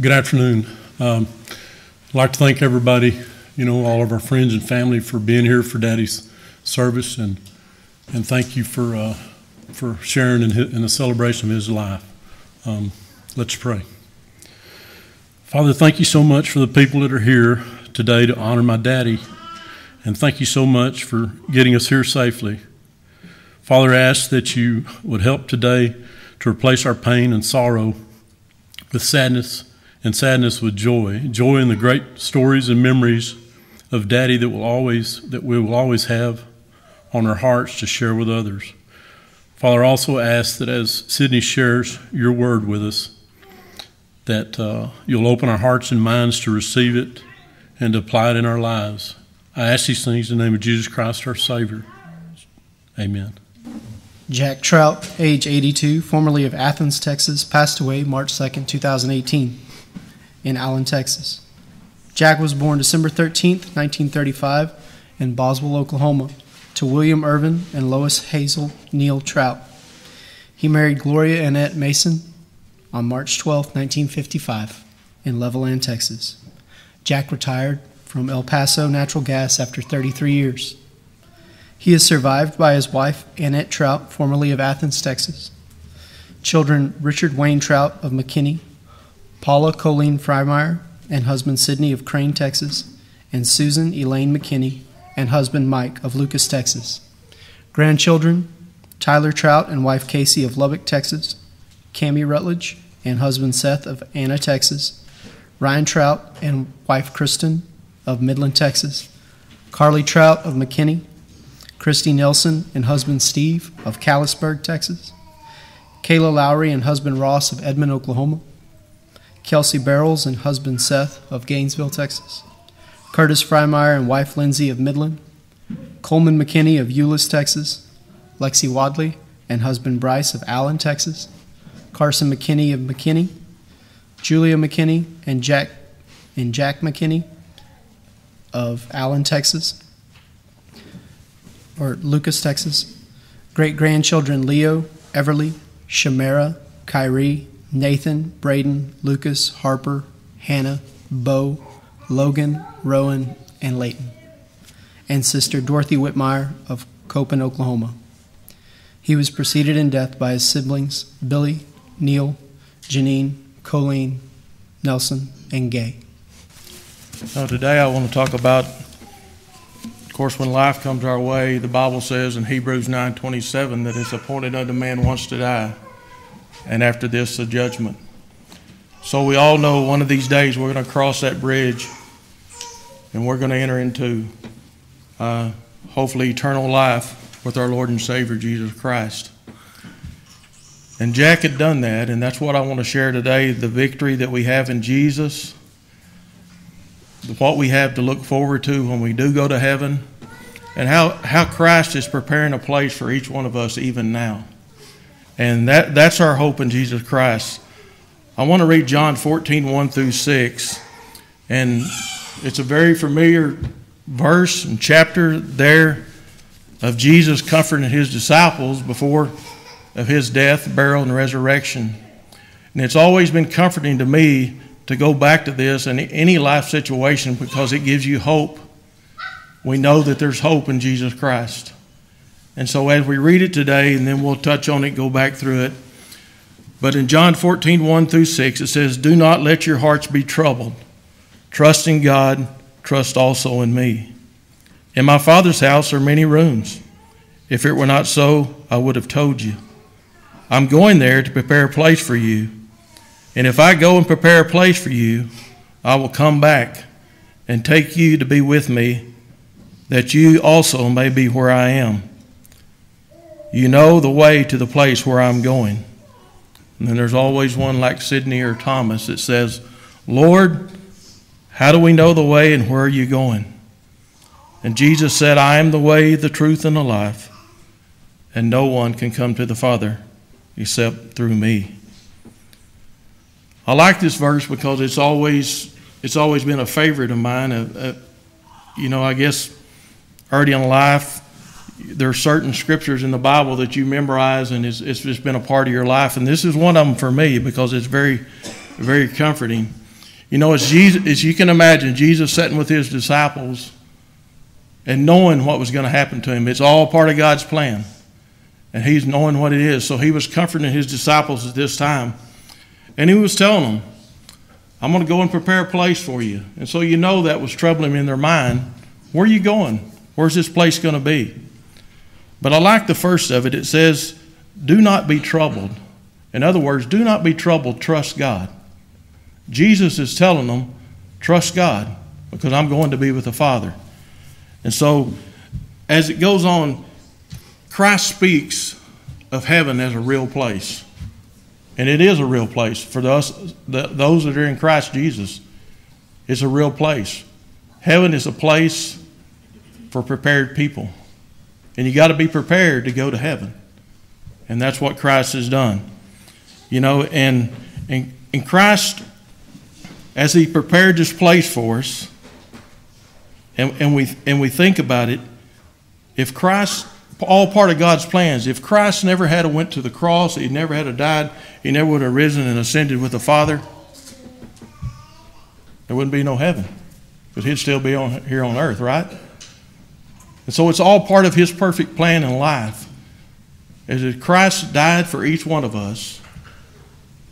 Good afternoon. I'd like to thank everybody, you know, all of our friends and family for being here for Daddy's service, and thank you for sharing in the celebration of his life. Let's pray. Father, thank you so much for the people that are here today to honor my daddy, and thank you so much for getting us here safely. Father, I ask that you would help today to replace our pain and sorrow with sadness, and sadness with joy. Joy in the great stories and memories of Daddy that we will always have on our hearts to share with others. Father, I also ask that as Sidney shares your word with us, that you'll open our hearts and minds to receive it and to apply it in our lives. I ask these things in the name of Jesus Christ, our Savior. Amen. Jack Trout, age 82, formerly of Athens, Texas, passed away March 2nd, 2018, in Allen, Texas. Jack was born December 13th, 1935, in Boswell, Oklahoma, to William Ervin and Lois Hazel Neill Trout. He married Gloria Annette Mason on March 12th, 1955, in Levelland, Texas. Jack retired from El Paso Natural Gas after 33 years. He is survived by his wife, Annette Trout, formerly of Athens, Texas, children Richard Wayne Trout of McKinney, Paula Colleen Frymire, and husband Sidney of Crane, Texas, and Susan Elaine McKinney, and husband Mike of Lucas, Texas. Grandchildren, Tyler Trout and wife Casey of Lubbock, Texas, Cami Rutledge and husband Seth of Anna, Texas, Ryne Trout and wife Kristen of Midland, Texas, Carli Trout of McKinney, Christy Nelson and husband Steve of Callisburg, Texas, Kayla Lowry and husband Ross of Edmond, Oklahoma, Kelsey Barrels and husband Seth of Gainesville, Texas, Curtis Frymire and wife Lindsay of Midland, Coleman McKinney of Euless, Texas, Lexi Wadley and husband Bryce of Allen, Texas, Carson McKinney of McKinney, Julia McKinney and Jack McKinney of Allen, Texas, or Lucas, Texas, great-grandchildren Leo, Everly, Shamara, Kyrie, Nathan, Braden, Lucas, Harper, Hannah, Bo, Logan, Rowan, and Layton, and sister Dorothy Whitmire of Copan, Oklahoma. He was preceded in death by his siblings Billy, Neill, Janine, Colleen, Nelson, and Gay. So today I want to talk about, of course, when life comes our way, the Bible says in Hebrews 9:27 that it's appointed unto man once to die, and after this the judgment. So we all know one of these days we're going to cross that bridge, and we're going to enter into hopefully eternal life with our Lord and Savior Jesus Christ. And Jack had done that, and that's what I want to share today, the victory that we have in Jesus, what we have to look forward to when we do go to heaven, and how Christ is preparing a place for each one of us even now. And that's our hope in Jesus Christ. I want to read John 14:1-6, and it's a very familiar verse and chapter there of Jesus comforting his disciples before of his death, burial, and resurrection. And it's always been comforting to me to go back to this in any life situation because it gives you hope. We know that there's hope in Jesus Christ. And so as we read it today, and then we'll touch on it, go back through it. But in John 14:1-6, it says, "Do not let your hearts be troubled. Trust in God, trust also in me. In my Father's house are many rooms. If it were not so, I would have told you. I'm going there to prepare a place for you. And if I go and prepare a place for you, I will come back and take you to be with me, that you also may be where I am. You know the way to the place where I'm going." And then there's always one like Sidney or Thomas that says, "Lord, how do we know the way and where are you going?" And Jesus said, "I am the way, the truth, and the life, and no one can come to the Father except through me." I like this verse because it's always been a favorite of mine. You know, I guess early in life, there are certain scriptures in the Bible that you memorize, and it's just been a part of your life. And this is one of them for me because it's very, very comforting. You know, as, Jesus, as you can imagine, Jesus sitting with his disciples and knowing what was going to happen to him. It's all part of God's plan. And he's knowing what it is. So he was comforting his disciples at this time. And he was telling them, I'm going to go and prepare a place for you. And so you know that was troubling in their mind. Where are you going? Where's this place going to be? But I like the first of it. It says, do not be troubled. In other words, do not be troubled. Trust God. Jesus is telling them, trust God, because I'm going to be with the Father. And so as it goes on, Christ speaks of heaven as a real place. And it is a real place for those that are in Christ Jesus. It's a real place. Heaven is a place for prepared people. And you got to be prepared to go to heaven. And that's what Christ has done. You know, and Christ, as he prepared this place for us, and we think about it, if Christ, all part of God's plans. If Christ never had went to the cross, he never had died, he never would have risen and ascended with the Father, there wouldn't be no heaven, because he'd still be on here on earth, right? And so it's all part of his perfect plan in life, is that Christ died for each one of us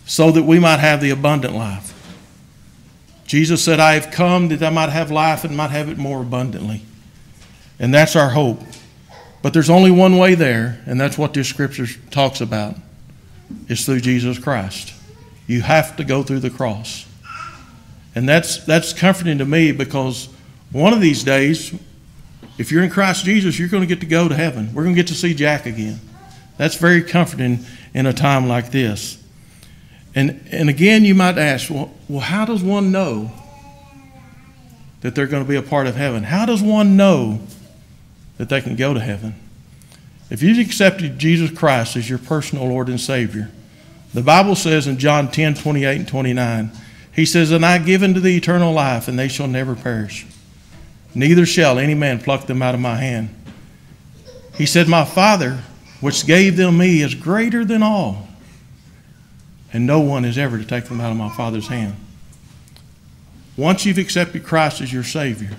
so that we might have the abundant life. Jesus said, I have come that I might have life and might have it more abundantly. And that's our hope. But there's only one way there, and that's what this scripture talks about. It's through Jesus Christ. You have to go through the cross. And that's comforting to me, because one of these days, if you're in Christ Jesus, you're going to get to go to heaven. We're going to get to see Jack again. That's very comforting in a time like this. And again, you might ask, well, how does one know that they're going to be a part of heaven? How does one know that they can go to heaven? If you've accepted Jesus Christ as your personal Lord and Savior, the Bible says in John 10:28 and 29, he says, and I give unto thee eternal life, and they shall never perish. Neither shall any man pluck them out of my hand. He said, my Father, which gave them me, is greater than all, and no one is ever to take them out of my Father's hand. Once you've accepted Christ as your Savior,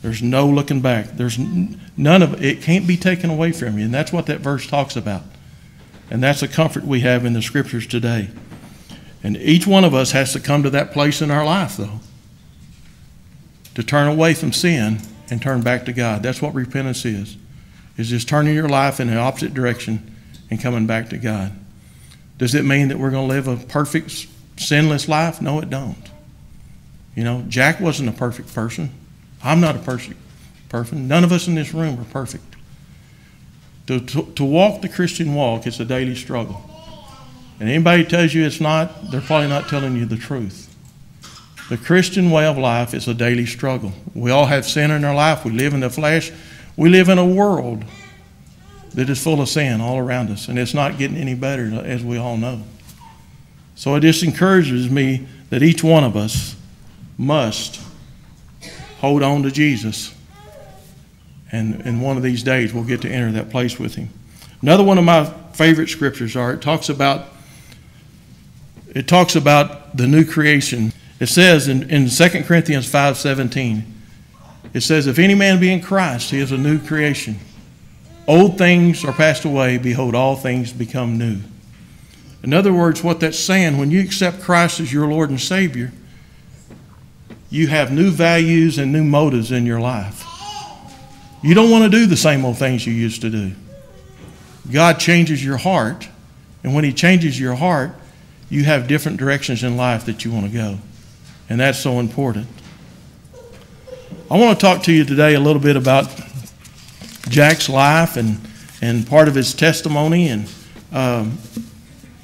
there's no looking back. There's none of it. It can't be taken away from you. And that's what that verse talks about. And that's a comfort we have in the scriptures today. And each one of us has to come to that place in our life, though, to turn away from sin and turn back to God. That's what repentance is just turning your life in the opposite direction and coming back to God. Does it mean that we're going to live a perfect, sinless life? No, it don't. You know, Jack wasn't a perfect person. I'm not a perfect person. None of us in this room are perfect. To walk the Christian walk is a daily struggle. And anybody who tells you it's not, they're probably not telling you the truth. The Christian way of life is a daily struggle. We all have sin in our life. We live in the flesh. We live in a world that is full of sin all around us, and it's not getting any better, as we all know. So it just encourages me that each one of us must hold on to Jesus, and one of these days we'll get to enter that place with him. Another one of my favorite scriptures are, it talks about the new creation. It says in 2 Corinthians 5:17, it says, if any man be in Christ, he is a new creation. Old things are passed away, behold, all things become new. In other words, what that's saying, when you accept Christ as your Lord and Savior, you have new values and new motives in your life. You don't want to do the same old things you used to do. God changes your heart, and when he changes your heart, you have different directions in life that you want to go, and that's so important. I want to talk to you today a little bit about Jack's life and part of his testimony, and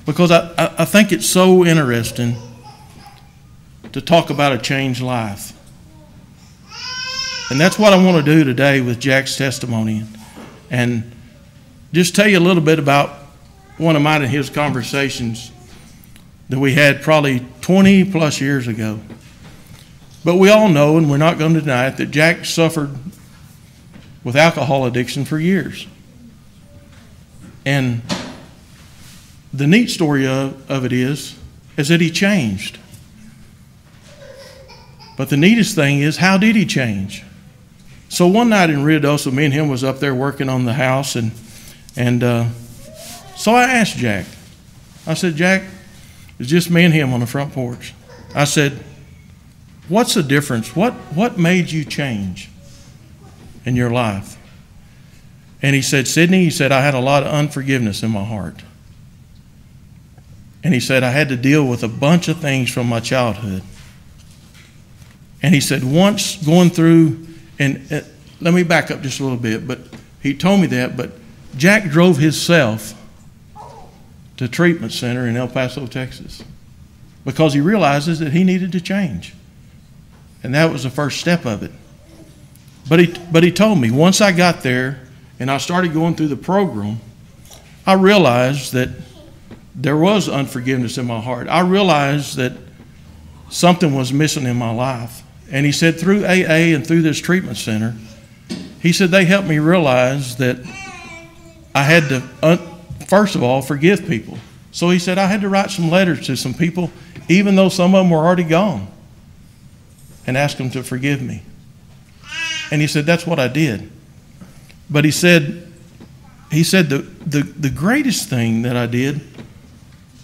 because I think it's so interesting to talk about a changed life. And that's what I want to do today with Jack's testimony, and just tell you a little bit about one of mine and his conversations that we had probably 20 plus years ago. But we all know, and we're not going to deny it, that Jack suffered with alcohol addiction for years. And the neat story of it is that he changed. But the neatest thing is, how did he change? So one night in Rio Doso, me and him was up there working on the house, and so I asked Jack. I said, Jack, it's just me and him on the front porch. I said, what's the difference? What made you change in your life? And he said, Sidney, he said, I had a lot of unforgiveness in my heart. And he said, I had to deal with a bunch of things from my childhood. And he said, once going through, and let me back up just a little bit, but he told me that, but Jack drove himself to a treatment center in El Paso, Texas, because he realizes that he needed to change. And that was the first step of it. But he told me, once I got there and I started going through the program, I realized that there was unforgiveness in my heart. I realized that something was missing in my life. And he said, through AA and through this treatment center, he said, they helped me realize that I had to, first of all, forgive people. So he said, I had to write some letters to some people, even though some of them were already gone, and ask them to forgive me. And he said, that's what I did. But he said the greatest thing that I did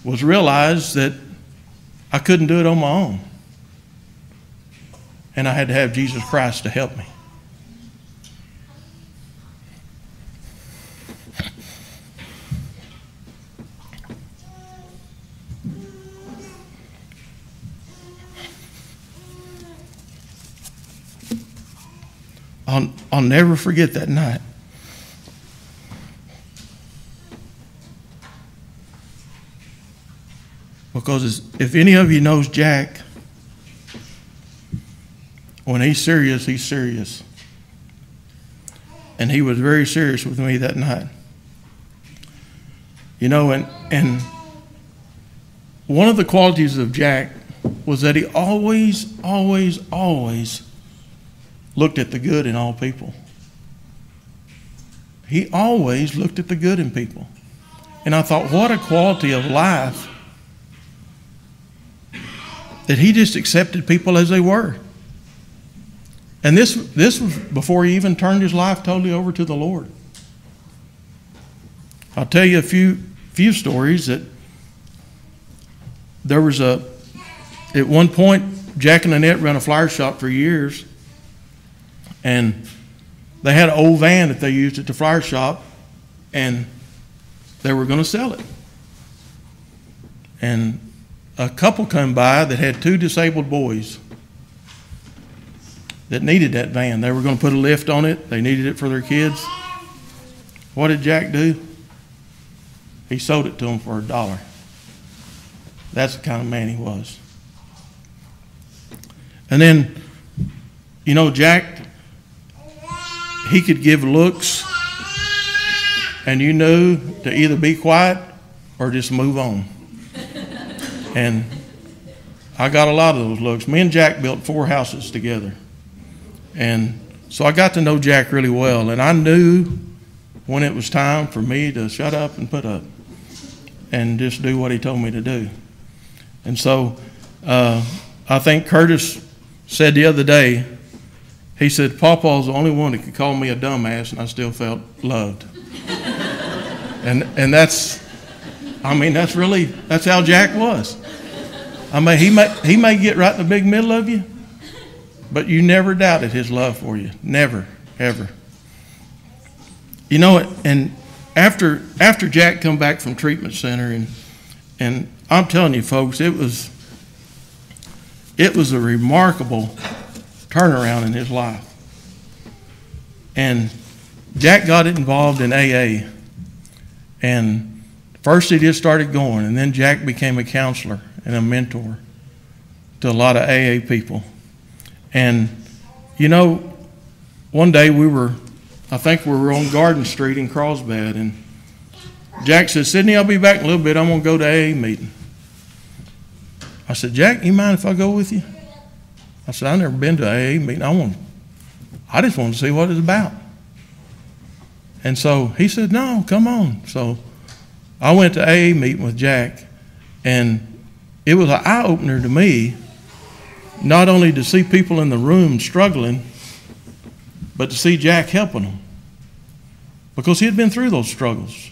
was realize that I couldn't do it on my own. And I had to have Jesus Christ to help me. I'll never forget that night. Because if any of you knows Jack, when he's serious, he's serious. And he was very serious with me that night. You know, and one of the qualities of Jack was that he always, always, always looked at the good in all people. He always looked at the good in people. And I thought, what a quality of life, that he just accepted people as they were. And this was before he even turned his life totally over to the Lord. I'll tell you a few stories that there was at one point, Jack and Annette ran a flower shop for years, and they had an old van that they used at the flower shop, and they were going to sell it. And a couple come by that had two disabled boys that needed that van. They were going to put a lift on it. They needed it for their kids. What did Jack do? He sold it to them for $1. That's the kind of man he was. And then, you know, Jack, he could give looks, and you knew to either be quiet or just move on. And I got a lot of those looks. Me and Jack built 4 houses together. And so I got to know Jack really well, and I knew when it was time for me to shut up and put up and just do what he told me to do. And so I think Curtis said the other day, he said, Pawpaw's the only one that could call me a dumbass, and I still felt loved. And that's, I mean, that's really, that's how Jack was. I mean, he may get right in the big middle of you, but you never doubted his love for you. Never, ever. You know, and after Jack come back from treatment center, and I'm telling you, folks, it was a remarkable turnaround in his life. And Jack got involved in AA. And first he just started going, and then Jack became a counselor and a mentor to a lot of AA people. And, you know, one day I think we were on Garden Street in Carlsbad, and Jack said, Sidney, I'll be back in a little bit. I'm going to go to AA meeting. I said, Jack, you mind if I go with you? I said, I've never been to AA meeting. I just want to see what it's about. And so he said, no, come on. So I went to AA meeting with Jack, and it was an eye-opener to me not only to see people in the room struggling, but to see Jack helping them, because he had been through those struggles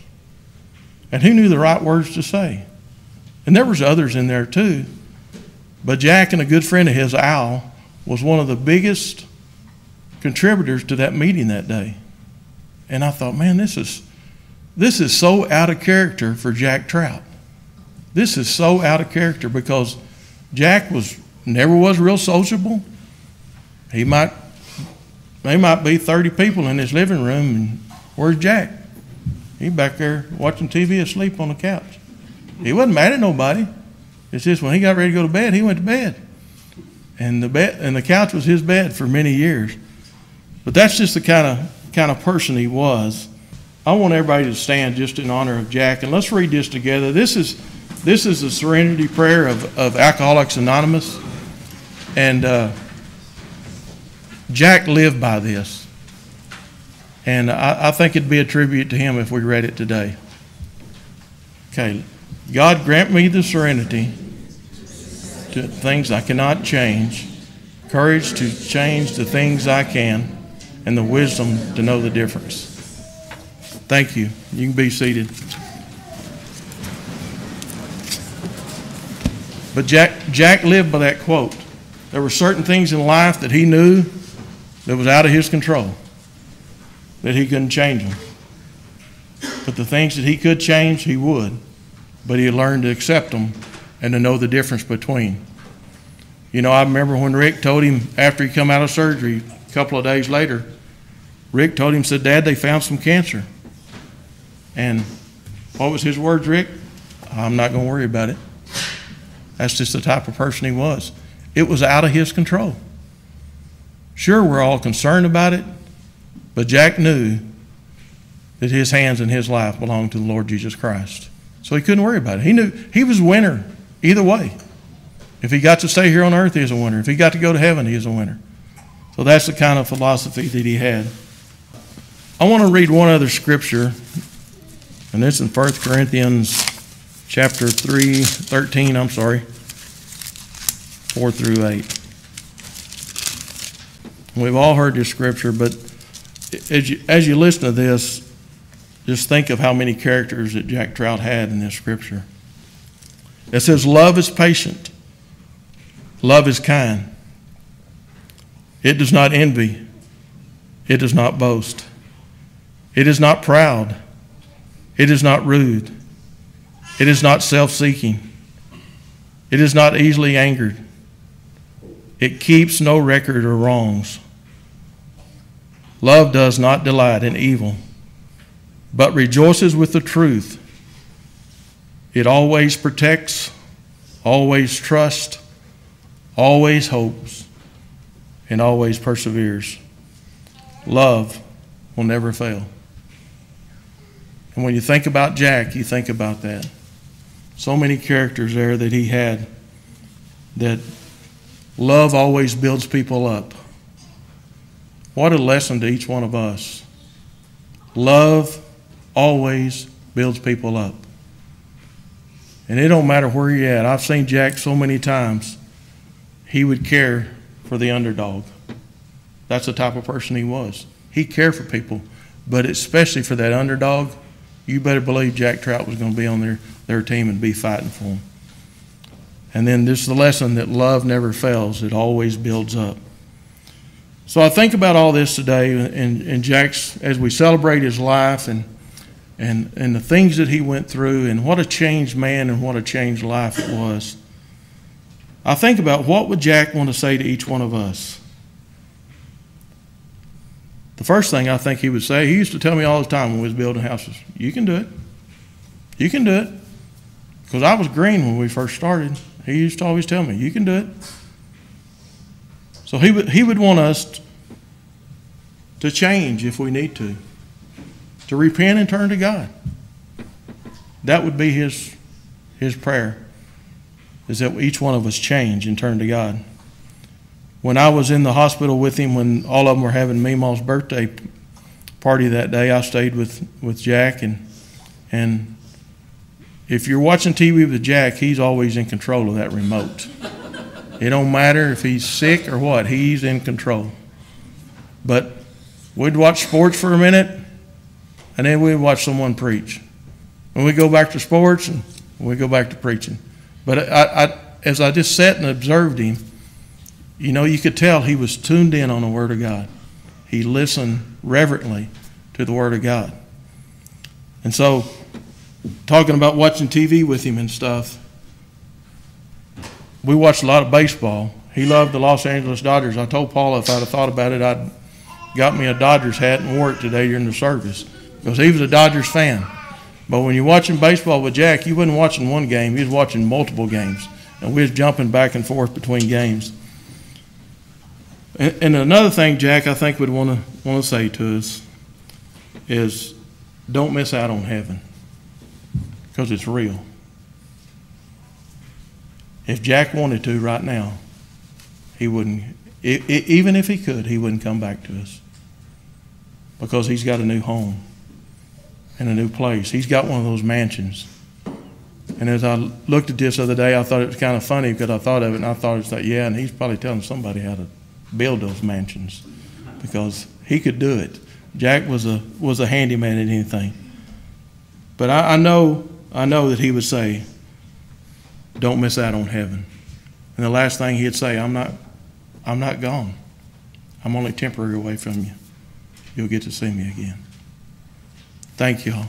and he knew the right words to say. And there was others in there too, but Jack and a good friend of his, Al, was one of the biggest contributors to that meeting that day. And I thought, man, this is so out of character for Jack Trout. This is so out of character, because Jack never was real sociable. There might be 30 people in his living room, and where's Jack? He's back there watching TV asleep on the couch. He wasn't mad at nobody. It's just when he got ready to go to bed, he went to bed. And the couch was his bed for many years. But that's just the kind of person he was. I want everybody to stand just in honor of Jack, and let's read this together. This is the serenity prayer of Alcoholics Anonymous, and Jack lived by this, and I think it'd be a tribute to him if we read it today. Okay, God grant me the serenity to things I cannot change, courage to change the things I can, and the wisdom to know the difference. Thank you. You can be seated. But Jack lived by that quote. There were certain things in life that he knew that was out of his control, that he couldn't change them. But the things that he could change, he would. But he learned to accept them and to know the difference between. You know, I remember when Rick told him after he come out of surgery, a couple of days later, Rick told him, said, Dad, they found some cancer. And what was his words, Rick? I'm not going to worry about it. That's just the type of person he was. It was out of his control. Sure, we're all concerned about it, but Jack knew that his hands and his life belonged to the Lord Jesus Christ. So he couldn't worry about it. He knew he was a winner either way. If he got to stay here on earth, he is a winner. If he got to go to heaven, he is a winner. So that's the kind of philosophy that he had. I want to read one other scripture, and it's in 1 Corinthians chapter 13, 4 through 8. We've all heard this scripture, but as you listen to this, just think of how many characters that Jack Trout had in this scripture. It says, love is patient. Love is kind. It does not envy. It does not boast. It is not proud. It is not rude. It is not self-seeking. It is not easily angered. It keeps no record of wrongs. Love does not delight in evil, but rejoices with the truth. It always protects, always trusts, always hopes, and always perseveres. Love will never fail. And when you think about Jack, you think about that. So many characters there that he had, that love always builds people up. What a lesson to each one of us. Love always builds people up. And it don't matter where you're at. I've seen Jack so many times. He would care for the underdog. That's the type of person he was. He cared for people, but especially for that underdog. You better believe Jack Trout was going to be on their team and be fighting for them. And then this is the lesson that love never fails. It always builds up. So I think about all this today, and Jack's, as we celebrate his life and the things that he went through, and what a changed man and what a changed life it was. I think about, what would Jack want to say to each one of us? The first thing I think he would say, he used to tell me all the time when we was building houses, you can do it. You can do it. Because I was green when we first started. He used to always tell me, you can do it. So he would want us to change if we need to repent and turn to God. That would be his prayer, is that each one of us change and turn to God. When I was in the hospital with him, when all of them were having Meemaw's birthday party that day, I stayed with Jack. And if you're watching TV with Jack, he's always in control of that remote. It don't matter if he's sick or what. He's in control. But we'd watch sports for a minute, and then we'd watch someone preach. And we'd go back to sports, and we'd go back to preaching. But as I just sat and observed him, you know, you could tell he was tuned in on the Word of God. He listened reverently to the Word of God. And so, talking about watching TV with him and stuff, we watched a lot of baseball. He loved the Los Angeles Dodgers. I told Paula if I'd have thought about it, I'd got me a Dodgers hat and wore it today during the service because he was a Dodgers fan. But when you're watching baseball with Jack, you wasn't watching one game. You was watching multiple games, and we was jumping back and forth between games. And another thing Jack, I think, would want to say to us is don't miss out on heaven because it's real. If Jack wanted to right now, he wouldn't. Even if he could, he wouldn't come back to us because he's got a new home and a new place. He's got one of those mansions. And as I looked at this the other day, I thought it was kind of funny because I thought of it, and I thought it's like, yeah, and he's probably telling somebody how to build those mansions because he could do it. Jack was a handyman at anything. But I know that he would say, don't miss out on heaven. And the last thing he'd say, I'm not gone. I'm only temporarily away from you. You'll get to see me again. Thank you all.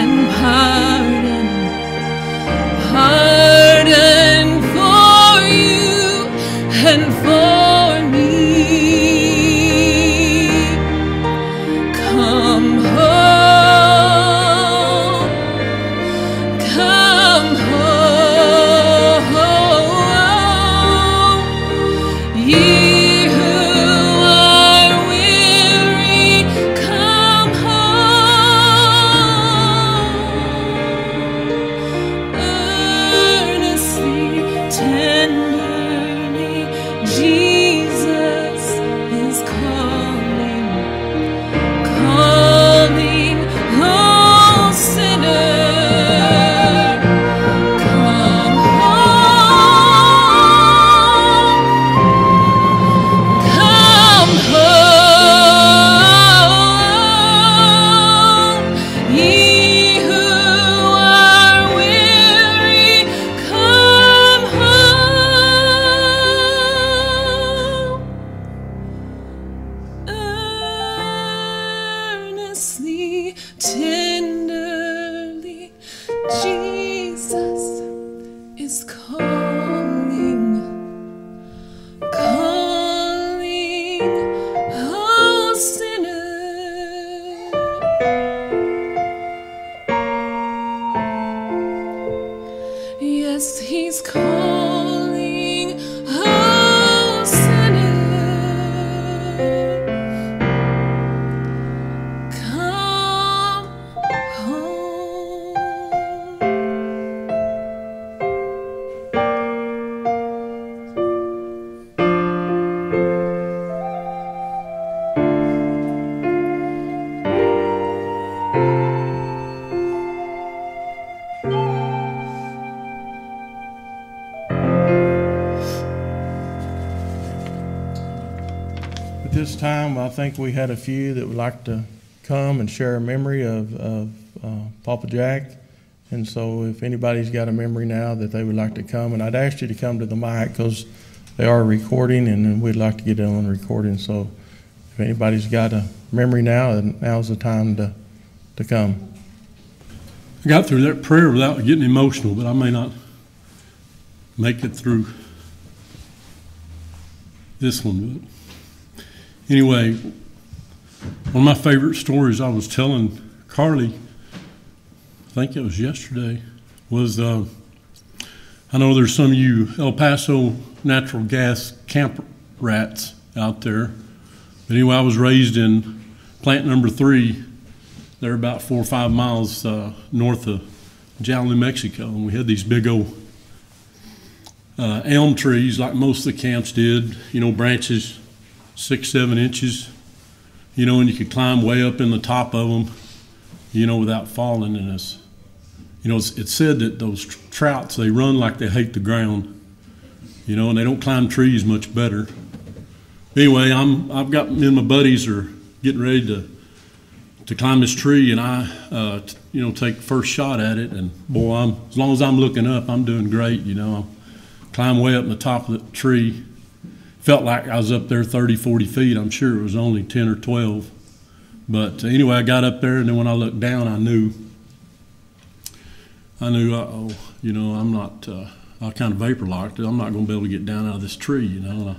and pardon for you and for me. Come home, ye. Time, I think we had a few that would like to come and share a memory of Papa Jack, and so if anybody's got a memory now that they would like to come, and I'd ask you to come to the mic because they are recording and we'd like to get it on recording, so if anybody's got a memory now, now's the time to come. I got through that prayer without getting emotional, but I may not make it through this one, but anyway, one of my favorite stories I was telling Carli, I think it was yesterday, was I know there's some of you El Paso Natural Gas camp rats out there. But anyway, I was raised in plant number 3. They're about 4 or 5 miles north of Jowell, New Mexico. And we had these big old elm trees like most of the camps did, you know, branches 6, 7 inches, you know, and you could climb way up in the top of them, you know, without falling. And it's, you know, it said that those trouts, they run like they hate the ground, you know, and they don't climb trees much better. Anyway, I've got me and my buddies are getting ready to climb this tree, and I, you know, take the first shot at it, and boy, as long as I'm looking up, I'm doing great, you know. I climb way up in the top of the tree. Felt like I was up there 30, 40 feet. I'm sure it was only 10 or 12. But anyway, I got up there, and then when I looked down, I knew, uh-oh, you know, I'm not, I kind of vapor locked. I'm not going to be able to get down out of this tree, you know. And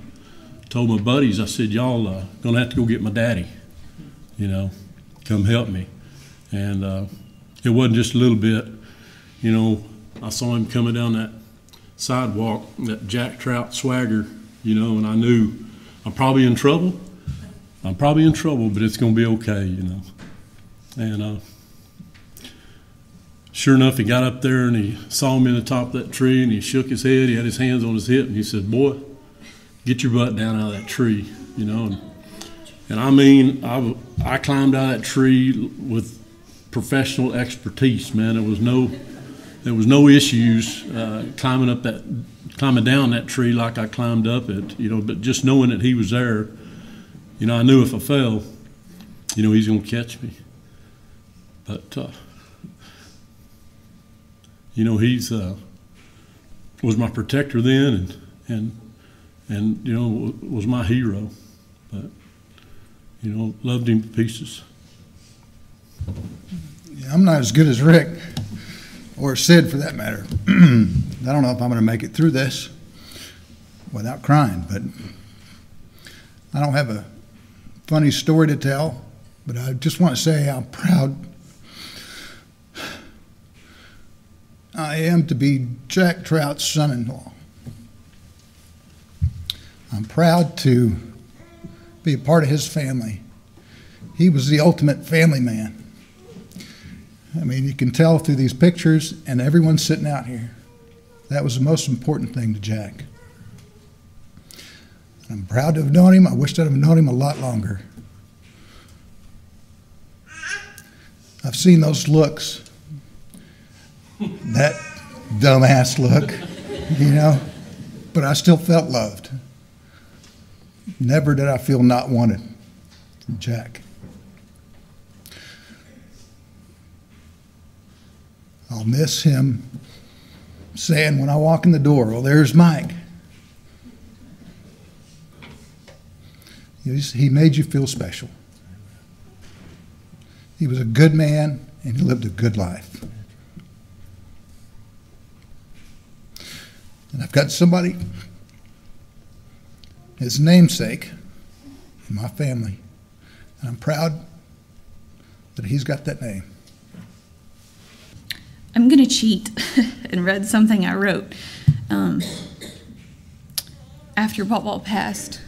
I told my buddies, I said, y'all going to have to go get my daddy, you know, come help me. And it wasn't just a little bit, you know. I saw him coming down that sidewalk, that Jack Trout swagger, you know, and I knew I'm probably in trouble. I'm probably in trouble, but it's going to be okay, you know. And sure enough, he got up there and he saw me in the top of that tree, and he shook his head. He had his hands on his hip, and he said, boy, get your butt down out of that tree, you know. And I mean, I climbed out of that tree with professional expertise, man. There was no issues climbing down that tree like I climbed up it, you know, but just knowing that he was there, you know, I knew if I fell, you know, he's going to catch me. But, you know, he's was my protector then and you know, was my hero. But, you know, loved him to pieces. I'm not as good as Rick or Sid for that matter. I don't know if I'm going to make it through this without crying, but I don't have a funny story to tell, but I just want to say how proud I am to be Jack Trout's son-in-law. I'm proud to be a part of his family. He was the ultimate family man. I mean, you can tell through these pictures and everyone sitting out here. That was the most important thing to Jack. I'm proud to have known him. I wish I'd have known him a lot longer. I've seen those looks. That dumbass look, you know. But I still felt loved. Never did I feel not wanted from Jack. I'll miss him saying when I walk in the door, well, there's Mike. He made you feel special. He was a good man, and he lived a good life. And I've got somebody, his namesake, in my family, and I'm proud that he's got that name. I'm going to cheat and read something I wrote after Pawpaw passed.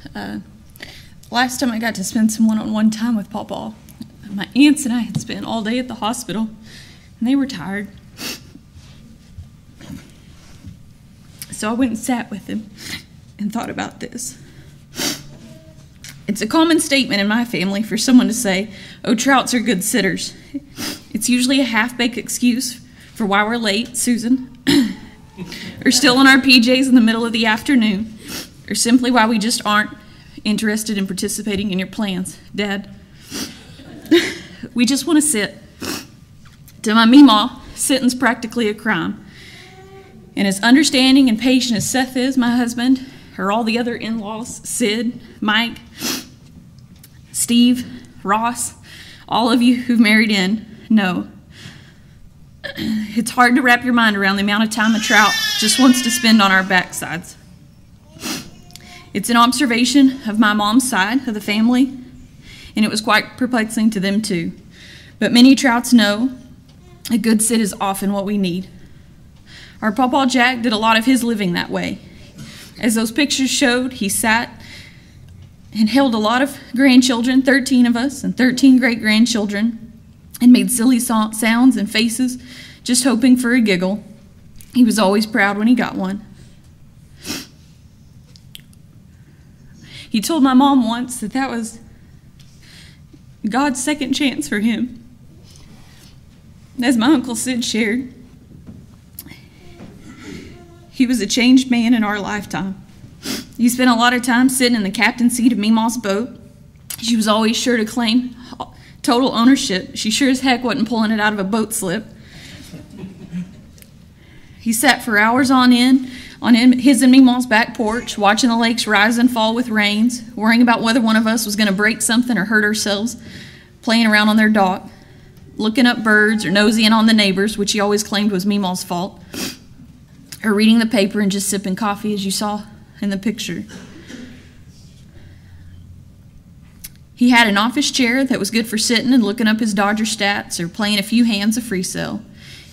Last time I got to spend some one-on-one time with Pawpaw, my aunts and I had spent all day at the hospital, and they were tired. So I went and sat with him and thought about this. It's a common statement in my family for someone to say, oh, Trouts are good sitters. It's usually a half-baked excuse for why we're late, Susan, or still in our PJs in the middle of the afternoon, or simply why we just aren't interested in participating in your plans, Dad. We just want to sit. To my meemaw, sitting's practically a crime. And as understanding and patient as Seth is, my husband, or all the other in-laws, Sid, Mike, Steve, Ross, all of you who've married in, know. It's hard to wrap your mind around the amount of time a trout just wants to spend on our backsides. It's an observation of my mom's side of the family, and it was quite perplexing to them too. But many trouts know a good sit is often what we need. Our Pawpaw Jack did a lot of his living that way. As those pictures showed, he sat and held a lot of grandchildren, 13 of us and 13 great-grandchildren, and made silly sounds and faces, just hoping for a giggle. He was always proud when he got one. He told my mom once that that was God's second chance for him. As my Uncle Sid shared, he was a changed man in our lifetime. He spent a lot of time sitting in the captain's seat of Meemaw's boat. She was always sure to claim total ownership. She sure as heck wasn't pulling it out of a boat slip. He sat for hours on end on his and Meemaw's back porch, watching the lakes rise and fall with rains, worrying about whether one of us was going to break something or hurt ourselves, playing around on their dock, looking up birds or nosying on the neighbors, which he always claimed was Meemaw's fault, or reading the paper and just sipping coffee, as you saw in the picture. He had an office chair that was good for sitting and looking up his Dodger stats or playing a few hands of freesell.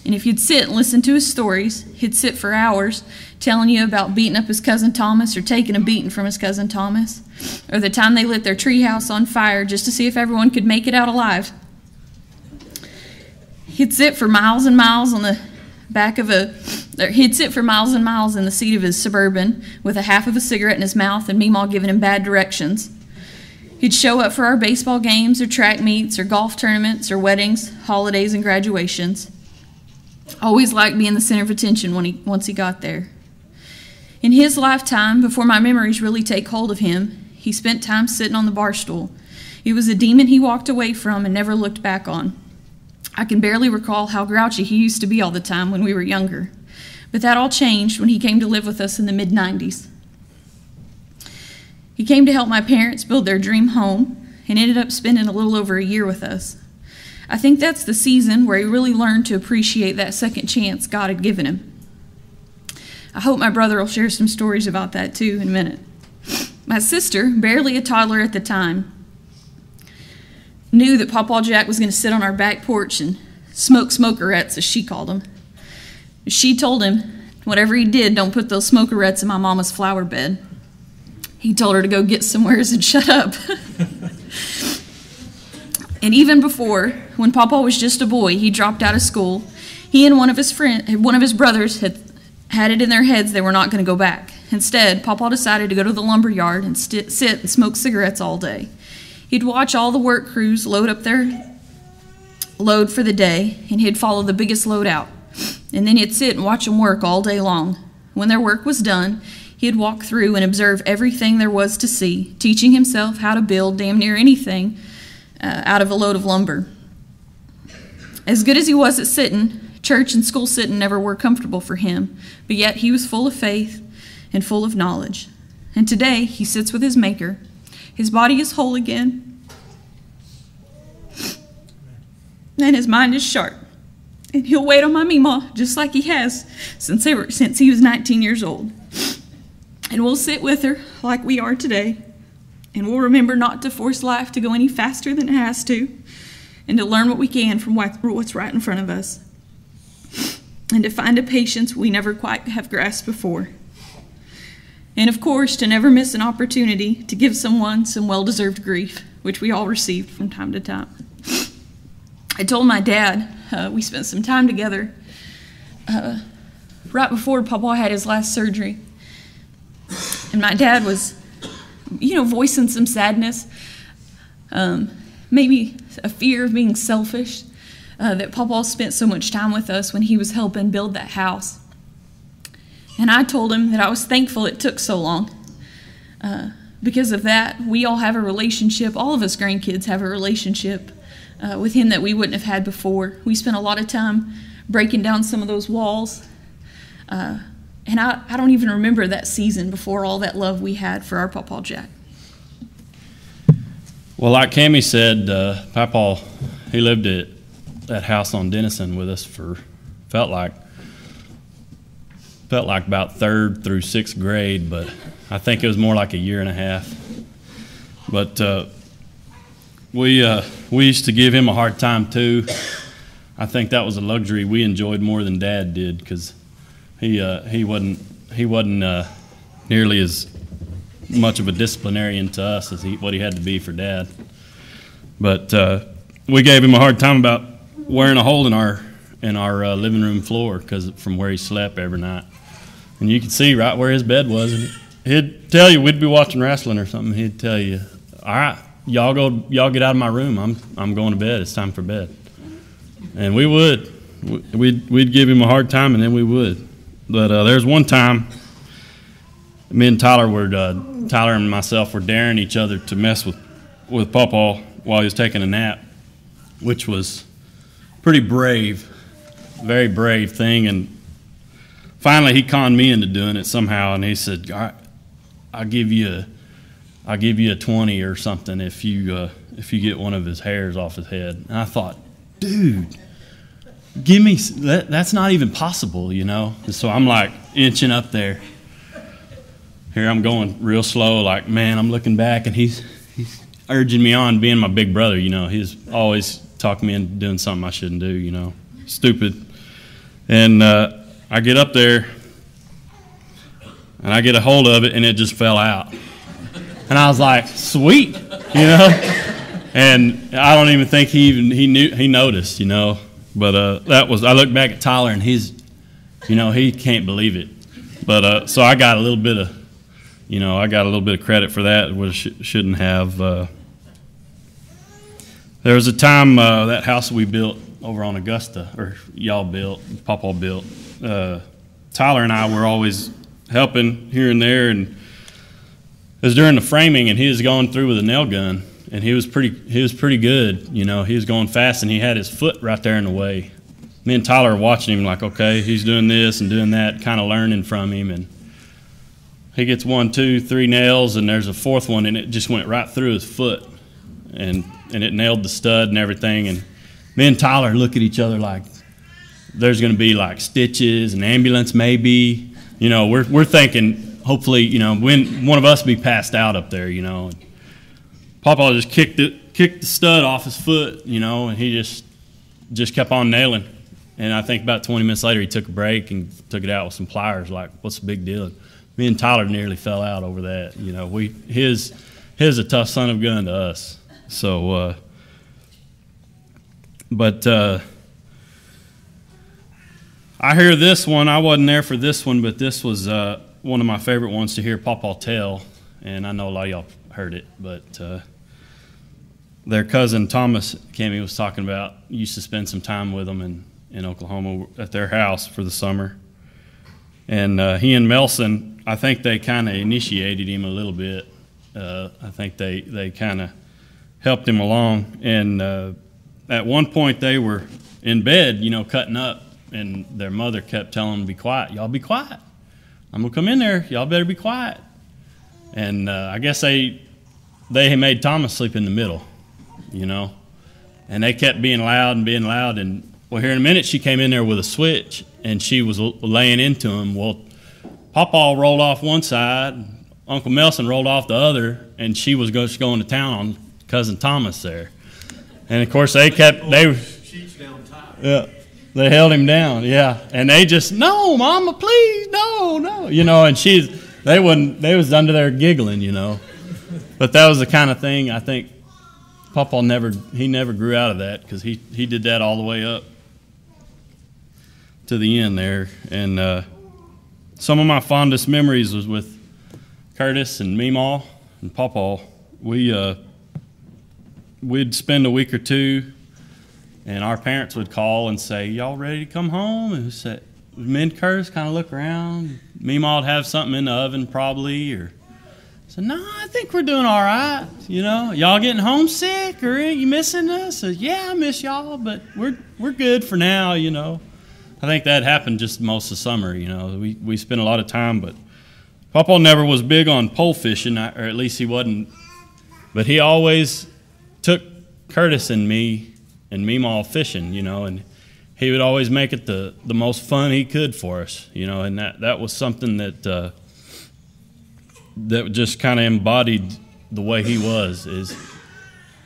And if you'd sit and listen to his stories, he'd sit for hours telling you about beating up his cousin Thomas or taking a beating from his cousin Thomas, or the time they lit their treehouse on fire just to see if everyone could make it out alive. He'd sit for miles and miles on the back of a, or he'd sit for miles and miles in the seat of his Suburban with a half of a cigarette in his mouth and Meemaw giving him bad directions. He'd show up for our baseball games or track meets or golf tournaments or weddings, holidays, and graduations. Always liked being the center of attention once he got there. In his lifetime, before my memories really take hold of him, he spent time sitting on the bar stool. It was a demon he walked away from and never looked back on. I can barely recall how grouchy he used to be all the time when we were younger. But that all changed when he came to live with us in the mid-90s. He came to help my parents build their dream home and ended up spending a little over a year with us. I think that's the season where he really learned to appreciate that second chance God had given him. I hope my brother will share some stories about that too in a minute. My sister, barely a toddler at the time, knew that Pawpaw Jack was going to sit on our back porch and smoke smokerettes, as she called them. She told him, whatever he did, don't put those smokerettes in my mama's flower bed. He told her to go get somewheres and shut up. And even before, when Pawpaw was just a boy, he dropped out of school. He and one of his brothers had it in their heads they were not going to go back. Instead, Pawpaw decided to go to the lumber yard and sit and smoke cigarettes all day. He'd watch all the work crews load up their load for the day, and he'd follow the biggest load out. And then he'd sit and watch them work all day long. When their work was done, he'd walk through and observe everything there was to see, teaching himself how to build damn near anything out of a load of lumber. As good as he was at sitting, church and school sitting never were comfortable for him, but yet he was full of faith and full of knowledge. And today he sits with his Maker. His body is whole again, and his mind is sharp. And he'll wait on my Meemaw just like he has since he was 19 years old. And we'll sit with her like we are today. And we'll remember not to force life to go any faster than it has to, and to learn what we can from what's right in front of us, and to find a patience we never quite have grasped before. And of course, to never miss an opportunity to give someone some well-deserved grief, which we all received from time to time. I told my dad, we spent some time together right before Pawpaw had his last surgery. And my dad was, you know, voicing some sadness, maybe a fear of being selfish, that Pawpaw spent so much time with us when he was helping build that house. And I told him that I was thankful it took so long. Because of that, we all have a relationship, all of us grandkids have a relationship with him that we wouldn't have had before. We spent a lot of time breaking down some of those walls. And I don't even remember that season before all that love we had for our Pawpaw Jack. Well, like Cami said, Pawpaw, he lived at that house on Denison with us for, felt like about third through sixth grade, but I think it was more like a year and a half. But we used to give him a hard time too. I think that was a luxury we enjoyed more than Dad did, because he wasn't nearly as much of a disciplinarian to us as what he had to be for Dad. But we gave him a hard time about wearing a hole in our living room floor, because from where he slept every night, and you could see right where his bed was. And he'd tell you, we'd be watching wrestling or something. He'd tell you, "All right, y'all get out of my room. I'm going to bed. It's time for bed." And we would, we'd give him a hard time, and then we would. But there's one time, me and Tyler were, Tyler and myself were daring each other to mess with Pawpaw while he was taking a nap, which was pretty brave, very brave thing. And finally, he conned me into doing it somehow, and he said, "All right, I'll give you a 20 or something if you get one of his hairs off his head." And I thought, dude, give me that, that's not even possible, you know. And so I'm like inching up there. Here I'm going real slow, like, man, I'm looking back, and he's urging me on, being my big brother, you know. He's always talking me into doing something I shouldn't do, you know, stupid. And I get up there, and I get a hold of it, and it just fell out. And I was like, sweet, you know. And I don't even think he noticed, you know. But that was, I look back at Tyler, and he's, you know, he can't believe it. But so I got a little bit of, you know, I got a little bit of credit for that, which shouldn't have. There was a time that house we built over on Augusta, or y'all built, Pawpaw built. Tyler and I were always helping here and there, and it was during the framing, and he was going through with a nail gun. And he was pretty good, you know. He was going fast, and he had his foot right there in the way. Me and Tyler were watching him like, okay, he's doing this and doing that, kind of learning from him. And he gets one, two, three nails, and there's a fourth one, and it just went right through his foot. And it nailed the stud and everything. And me and Tyler look at each other like, there's going to be like stitches, an ambulance maybe. You know, we're thinking, hopefully, you know, when one of us be passed out up there, you know. And Papa just kicked the stud off his foot, you know, and he just kept on nailing. And I think about 20 minutes later, he took a break and took it out with some pliers. Like, what's the big deal? Me and Tyler nearly fell out over that. You know, his a tough son of a gun to us. So, I hear this one. I wasn't there for this one, but this was one of my favorite ones to hear Pawpaw tell. And I know a lot of y'all heard it, but their cousin Thomas, Cami was talking about, used to spend some time with them in Oklahoma at their house for the summer. And he and Melson, I think they kind of initiated him a little bit. I think they kind of helped him along. And at one point they were in bed, you know, cutting up, and their mother kept telling them, be quiet. Y'all be quiet. I'm going to come in there. Y'all better be quiet. And I guess they had made Thomas sleep in the middle, you know. And they kept being loud. And, well, here in a minute she came in there with a switch, and she was laying into him. Well, Pawpaw rolled off one side, Uncle Melson rolled off the other, and she was just going to town on Cousin Thomas there. And of course they held him down, yeah. And they just, no, Mama, please, no, no, you know. And they was under there giggling, you know. But that was the kind of thing, I think Pawpaw never grew out of that, because he did that all the way up to the end there. And some of my fondest memories was with Curtis and Meemaw and Pawpaw. We'd spend a week or two, and our parents would call and say, y'all ready to come home? And say, me and Curtis kind of look around. Meemaw would have something in the oven probably, or said, no, I think we're doing all right, you know. Y'all getting homesick, or you missing us? Said, yeah, I miss y'all, but we're good for now, you know. I think that happened just most of the summer, you know. We spent a lot of time, but Pawpaw never was big on pole fishing, or at least he wasn't. But he always took Curtis and me and Meemaw fishing, you know, and he would always make it the most fun he could for us, you know. And that was something that just kind of embodied the way he was. Is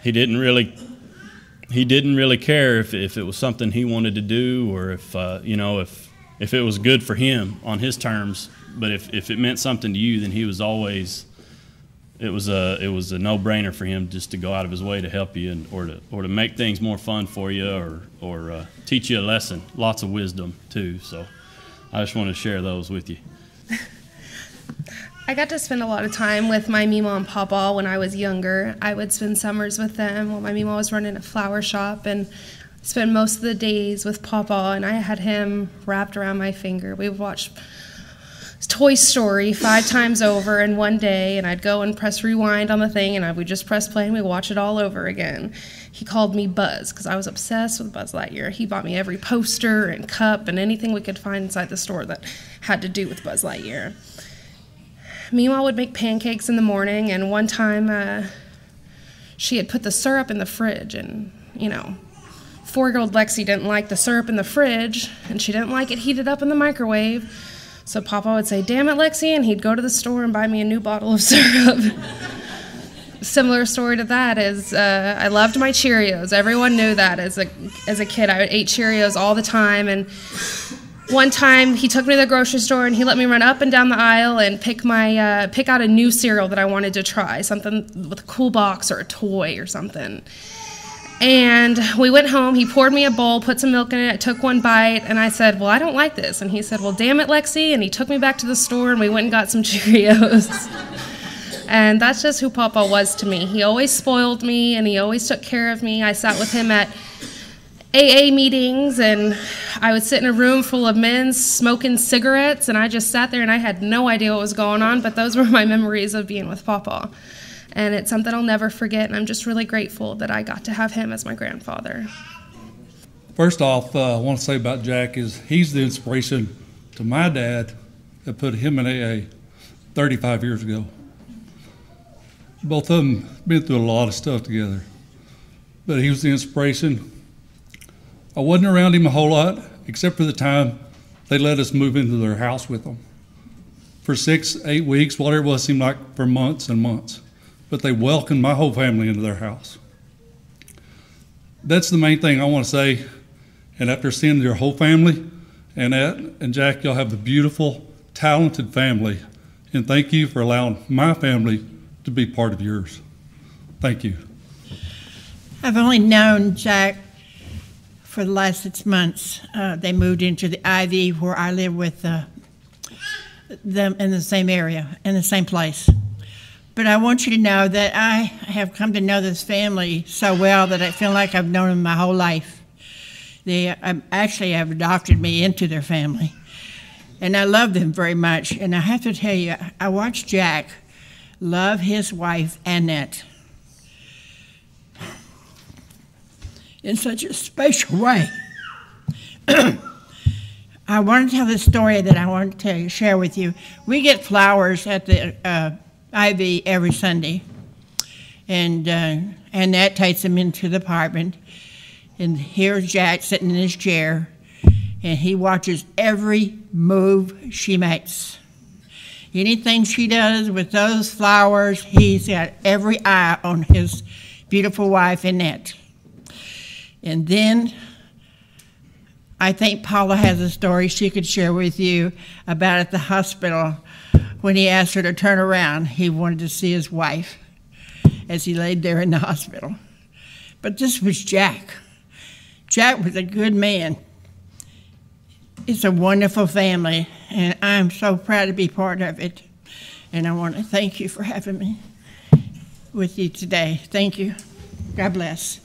he didn't really care if it was something he wanted to do, or if, you know, if it was good for him on his terms. But if it meant something to you, then he was always, it was a no-brainer for him just to go out of his way to help you, and or to make things more fun for you, or teach you a lesson. Lots of wisdom too. So I just want to share those with you. I got to spend a lot of time with my Meemaw and Pawpaw when I was younger. I would spend summers with them while my Meemaw was running a flower shop, and spend most of the days with Pawpaw, and I had him wrapped around my finger. We watched Toy Story 5 times over in one day, and I'd go and press rewind on the thing, and I would just press play, and we'd watch it all over again. He called me Buzz because I was obsessed with Buzz Lightyear. He bought me every poster and cup and anything we could find inside the store that had to do with Buzz Lightyear. Meemaw would make pancakes in the morning, and one time she had put the syrup in the fridge, and, you know, 4-year-old Lexi didn't like the syrup in the fridge, and she didn't like it heated up in the microwave. So Pawpaw would say, damn it, Lexi, and he'd go to the store and buy me a new bottle of syrup. Similar story to that is I loved my Cheerios. Everyone knew that as a kid. I ate Cheerios all the time, and one time he took me to the grocery store, and he let me run up and down the aisle and pick out a new cereal that I wanted to try, something with a cool box or a toy or something. And we went home, he poured me a bowl, put some milk in it, I took one bite, and I said, well, I don't like this. And he said, well, damn it, Lexi, and he took me back to the store, and we went and got some Cheerios. And that's just who Pawpaw was to me. He always spoiled me, and he always took care of me. I sat with him at AA meetings, and I would sit in a room full of men smoking cigarettes, and I just sat there, and I had no idea what was going on, but those were my memories of being with Pawpaw. And it's something I'll never forget, and I'm just really grateful that I got to have him as my grandfather. First off, I want to say about Jack is he's the inspiration to my dad that put him in AA 35 years ago. Both of them been through a lot of stuff together. But he was the inspiration. I wasn't around him a whole lot, except for the time they let us move into their house with them. For 6, 8 weeks, whatever it was, seemed like for months and months. But they welcomed my whole family into their house. That's the main thing I want to say. And after seeing your whole family, Annette and Jack, y'all have a beautiful, talented family. And thank you for allowing my family to be part of yours. Thank you. I've only known Jack for the last 6 months. They moved into the IV where I live with them in the same area, in the same place. But I want you to know that I have come to know this family so well that I feel like I've known them my whole life. They actually have adopted me into their family. And I love them very much. And I have to tell you, I watched Jack love his wife, Annette, in such a special way. I want to tell this story that I want to share with you. We get flowers at the IV every Sunday, and Annette takes them into the apartment, and here's Jack sitting in his chair, and he watches every move she makes. Anything she does with those flowers, he's got every eye on his beautiful wife, Annette. And then I think Paula has a story she could share with you about at the hospital when he asked her to turn around. He wanted to see his wife as he laid there in the hospital. But this was Jack. Jack was a good man. It's a wonderful family, and I'm so proud to be part of it. And I want to thank you for having me with you today. Thank you. God bless.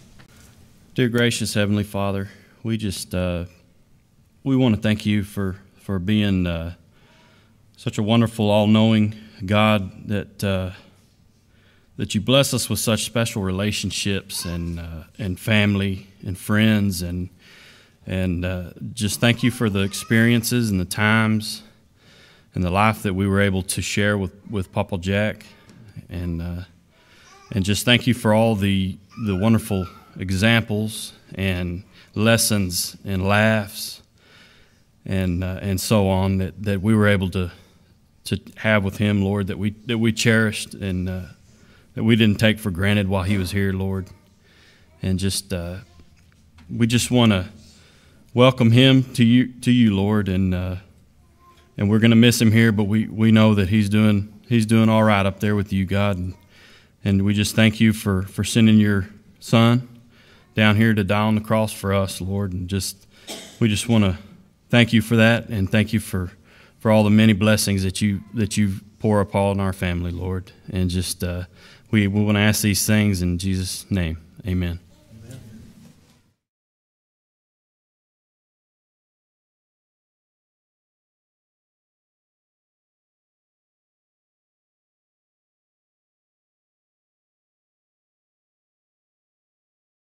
Dear gracious Heavenly Father, we just we want to thank you for being such a wonderful, all-knowing God that you bless us with such special relationships and family and friends and just thank you for the experiences and the times and the life that we were able to share with Papa Jack, and just thank you for all the wonderful examples and lessons and laughs and so on that we were able to have with him, Lord, that we cherished and that we didn't take for granted while he was here, Lord. And just we just want to welcome him to you, Lord, and we're going to miss him here, but we know that he's doing all right up there with you, God, and we just thank you for sending your Son down here to die on the cross for us, Lord, and we just want to thank you for that, and thank you for all the many blessings that you pour upon our family, Lord. And just we want to ask these things in Jesus' name, amen.